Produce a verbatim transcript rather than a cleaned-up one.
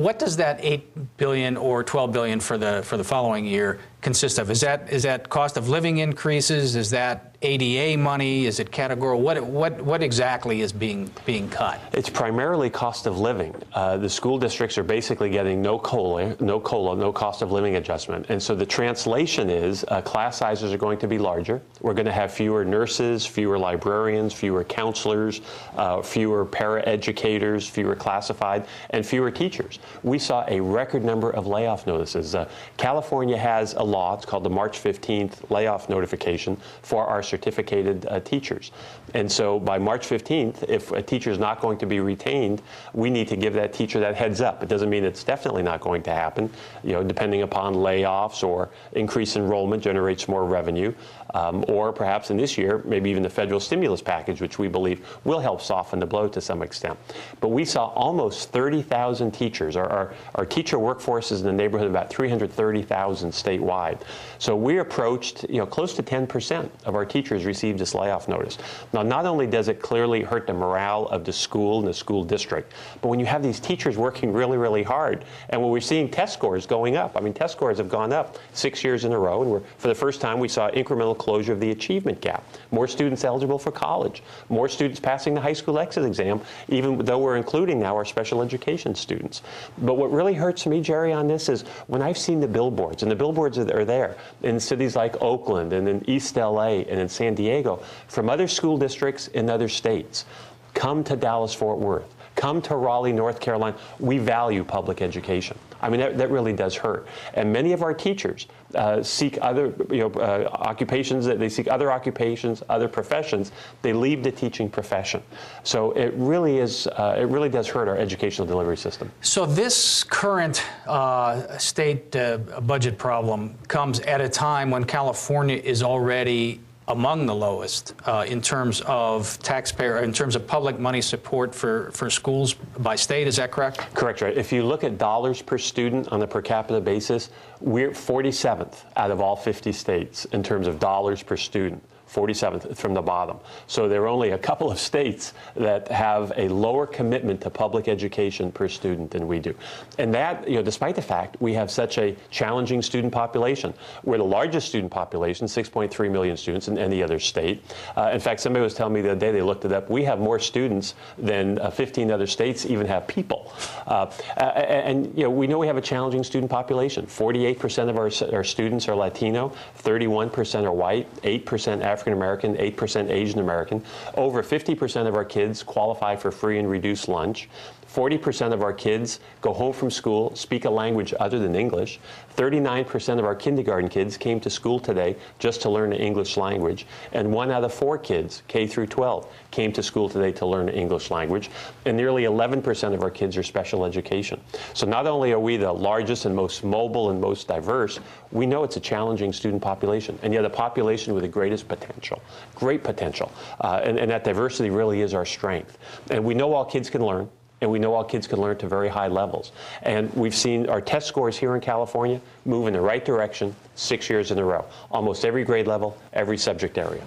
what does that eight billion dollars or twelve billion dollars for the for the following year consist of? Is that is that cost of living increases? Is that A D A money? Is it categorical? What what what exactly is being being cut? It's primarily cost of living. Uh, the school districts are basically getting no cola, no cola, no cost of living adjustment, and so the translation is uh, class sizes are going to be larger. We're going to have fewer nurses, fewer librarians, fewer counselors, uh, fewer paraeducators, fewer classified, and fewer teachers. We saw a record number of layoff notices. Uh, California has a law. It's called the March fifteenth layoff notification for our certificated uh, teachers. And so by March fifteenth, if a teacher is not going to be retained, we need to give that teacher that heads up. It doesn't mean it's definitely not going to happen. You know, depending upon layoffs or increased enrollment generates more revenue, um, or perhaps in this year, maybe even the federal stimulus package, which we believe will help soften the blow to some extent. But we saw almost thirty thousand teachers. Our, our, our teacher workforce is in the neighborhood of about three hundred thirty thousand statewide. So we approached, you know, close to ten percent of our teachers received this layoff notice. Now, not only does it clearly hurt the morale of the school and the school district, but when you have these teachers working really, really hard, and when we're seeing test scores going up, I mean, test scores have gone up six years in a row, and we're, for the first time, we saw incremental closure of the achievement gap, more students eligible for college, more students passing the high school exit exam, even though we're including now our special education students. But what really hurts me, Jerry, on this is when I've seen the billboards, and the billboards are there in cities like Oakland and in East L A and in San Diego, from other school districts in other states. Come to Dallas-Fort Worth. Come to Raleigh, North Carolina. We value public education. I mean, that, that really does hurt. And many of our teachers uh, seek other you know, uh, occupations, that they seek other occupations, other professions. They leave the teaching profession. So it really is, uh, it really does hurt our educational delivery system. So this current uh, state uh, budget problem comes at a time when California is already among the lowest uh, in terms of taxpayer, in terms of public money support for, for schools by state. Is that correct? Correct, right. If you look at dollars per student on a per capita basis, we're forty-seventh out of all fifty states in terms of dollars per student. forty-seventh from the bottom. So there are only a couple of states that have a lower commitment to public education per student than we do. And that, you know, despite the fact we have such a challenging student population. We're the largest student population, six point three million students in any other state. Uh, in fact, somebody was telling me the other day, they looked it up, we have more students than uh, fifteen other states even have people. Uh, and, you know, we know we have a challenging student population. forty-eight percent of our, our students are Latino, thirty-one percent are white, eight percent African African-American, eight percent Asian-American. Over fifty percent of our kids qualify for free and reduced lunch. forty percent of our kids go home from school, speak a language other than English. thirty-nine percent of our kindergarten kids came to school today just to learn the English language. And one out of four kids, K through twelve, came to school today to learn the English language. And nearly eleven percent of our kids are special education. So not only are we the largest and most mobile and most diverse, we know it's a challenging student population. And yet a population with the greatest potential. Potential, great potential, uh, and, and that diversity really is our strength. And we know all kids can learn, and we know all kids can learn to very high levels. And we've seen our test scores here in California move in the right direction six years in a row, almost every grade level, every subject area.